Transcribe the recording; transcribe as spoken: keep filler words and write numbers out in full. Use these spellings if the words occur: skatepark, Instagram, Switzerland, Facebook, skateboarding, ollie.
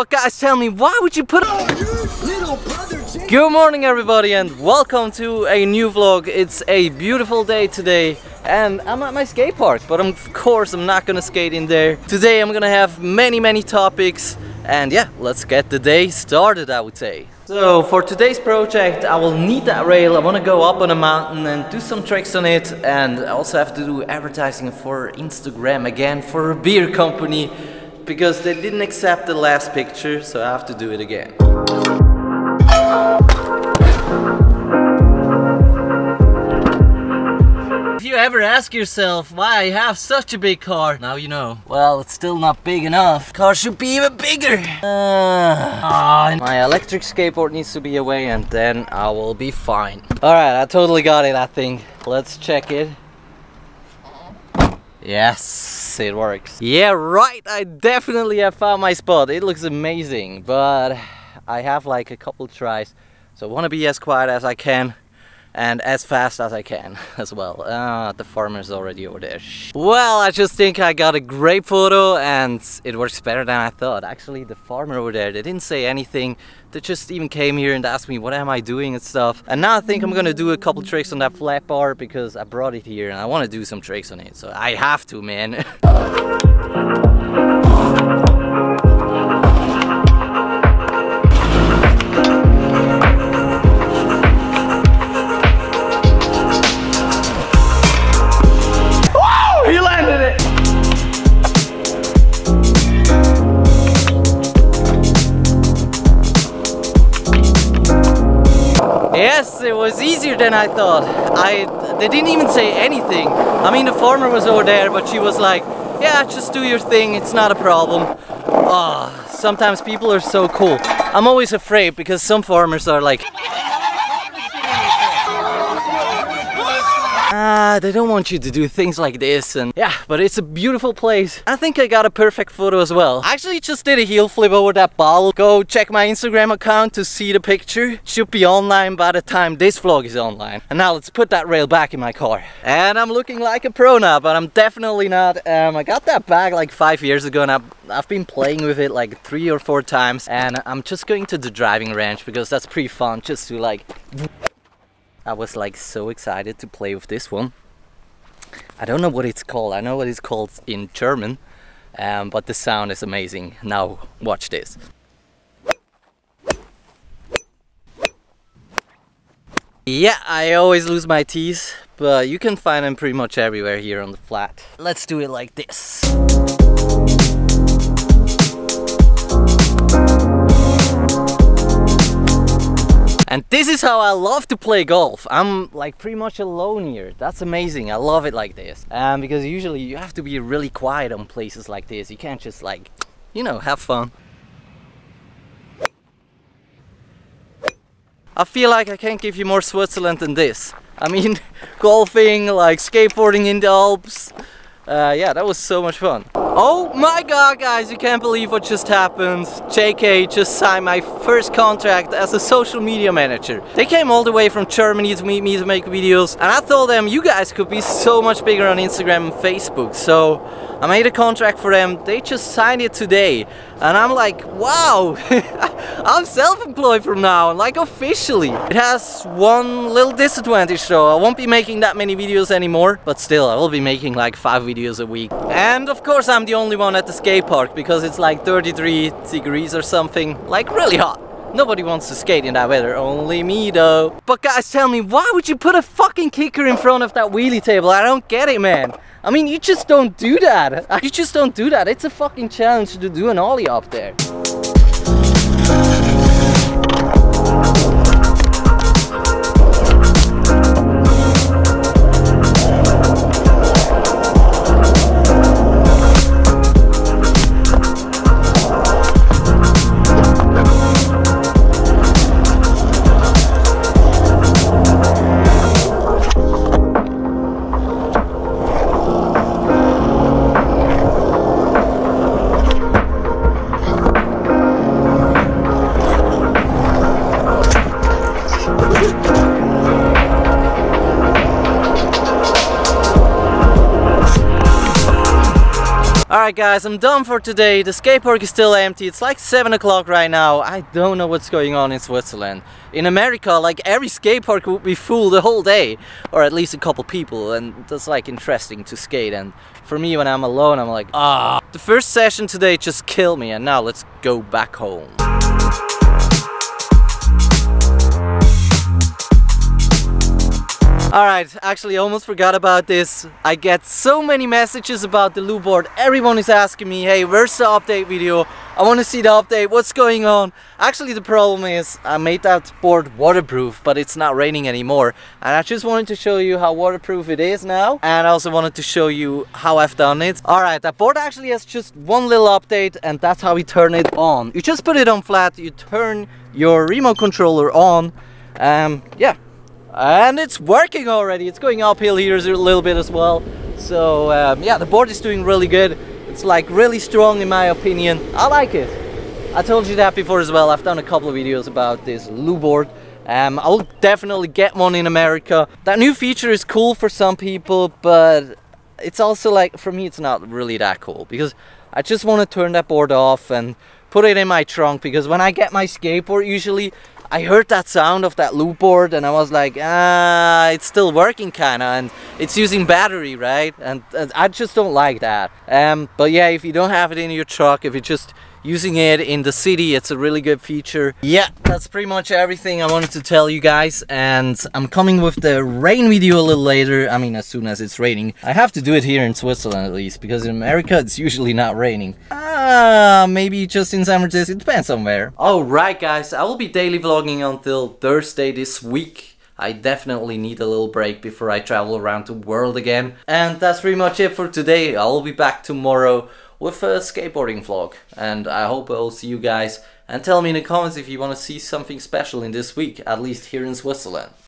But guys, tell me, why would you put on your little brother James? Good morning everybody and welcome to a new vlog. It's a beautiful day today and I'm at my skate park, but I'm, of course I'm not gonna skate in there. Today I'm gonna have many many topics and yeah, let's get the day started, I would say. So for today's project I will need that rail. I want to go up on a mountain and do some tricks on it, and I also have to do advertising for Instagram again for a beer company because they didn't accept the last picture, so I have to do it again. If you ever ask yourself why I have such a big car, now you know. Well, it's still not big enough. Car should be even bigger. Uh, oh, my electric skateboard needs to be away and then I will be fine. Alright, I totally got it, I think. Let's check it. Yes, it works. Yeah, right, I definitely have found my spot. It looks amazing, but I have like a couple tries, so I want to be as quiet as I can and as fast as I can as well. Ah, the farmer's already over there. Well, I just think I got a great photo and it works better than I thought. Actually, the farmer over there, they didn't say anything. They just even came here and asked me what am I doing and stuff. And now I think I'm gonna do a couple tricks on that flat bar because I brought it here and I wanna do some tricks on it. So I have to, man. Yes, it was easier than I thought. I, they didn't even say anything. I mean, the farmer was over there, but she was like, yeah, just do your thing, it's not a problem. Ah, oh, sometimes people are so cool. I'm always afraid because some farmers are like, ah, they don't want you to do things like this, and yeah, but it's a beautiful place. I think I got a perfect photo as well. I actually just did a heel flip over that ball. Go check my Instagram account to see the picture. Should be online by the time this vlog is online. And now let's put that rail back in my car. And I'm looking like a pro now, but I'm definitely not. Um, I got that back like five years ago and I I've been playing with it like three or four times, and I'm just going to the driving range because that's pretty fun just to like... I was like so excited to play with this one. I don't know what it's called. I know what it's called in German, um, but the sound is amazing. Now watch this. Yeah, I always lose my T's, but you can find them pretty much everywhere here on the flat. Let's do it like this. And this is how I love to play golf. I'm like pretty much alone here. That's amazing. I love it like this. Um, because usually you have to be really quiet on places like this. You can't just like, you know, have fun. I feel like I can't give you more Switzerland than this. I mean, golfing, like skateboarding in the Alps. Uh, yeah, that was so much fun. Oh my god, guys, you can't believe what just happened. J K just signed my first contract as a social media manager. They came all the way from Germany to meet me to make videos, and I told them you guys could be so much bigger on Instagram and Facebook. So I made a contract for them. They just signed it today and I'm like, wow. I'm self-employed from now, like officially. It has one little disadvantage though. I won't be making that many videos anymore, but still I will be making like five videos a week. And of course I'm the only one at the skate park because it's like thirty-three degrees or something, like really hot. Nobody wants to skate in that weather, only me though. But guys, tell me, why would you put a fucking kicker in front of that wheelie table? I don't get it, man. I mean, you just don't do that. You just don't do that. It's a fucking challenge to do an ollie up there. Alright guys, I'm done for today. The skate park is still empty. It's like seven o'clock right now. I don't know what's going on in Switzerland. In America, like every skate park would be full the whole day. Or at least a couple people, and that's like interesting to skate. And for me, when I'm alone, I'm like, ah. The first session today just killed me, and now let's go back home. Alright, actually almost forgot about this. I get so many messages about the Loop board. Everyone is asking me, hey, where's the update video? I want to see the update, what's going on? Actually the problem is, I made that board waterproof, but it's not raining anymore. And I just wanted to show you how waterproof it is now. And I also wanted to show you how I've done it. Alright, that board actually has just one little update, and that's how we turn it on. You just put it on flat, you turn your remote controller on, um, yeah. And it's working already. It's going uphill here a little bit as well. So um, yeah, the board is doing really good. It's like really strong in my opinion. I like it. I told you that before as well. I've done a couple of videos about this Loop board. Um, I'll definitely get one in America. That new feature is cool for some people, but it's also like, for me, it's not really that cool. Because I just want to turn that board off and put it in my trunk. Because when I get my skateboard usually, I heard that sound of that Loop board and I was like, ah, it's still working kinda, and it's using battery, right? And, and I just don't like that. Um, but yeah, if you don't have it in your truck, if you're just using it in the city, it's a really good feature. Yeah, that's pretty much everything I wanted to tell you guys, and I'm coming with the rain video a little later. I mean, as soon as it's raining. I have to do it here in Switzerland at least, because in America it's usually not raining. Ah, maybe just in San Francisco, it depends on where. Alright guys, I will be daily vlogging until Thursday this week. I definitely need a little break before I travel around the world again. And that's pretty much it for today. I'll be back tomorrow with a skateboarding vlog, and I hope I'll see you guys, and tell me in the comments if you want to see something special in this week, at least here in Switzerland.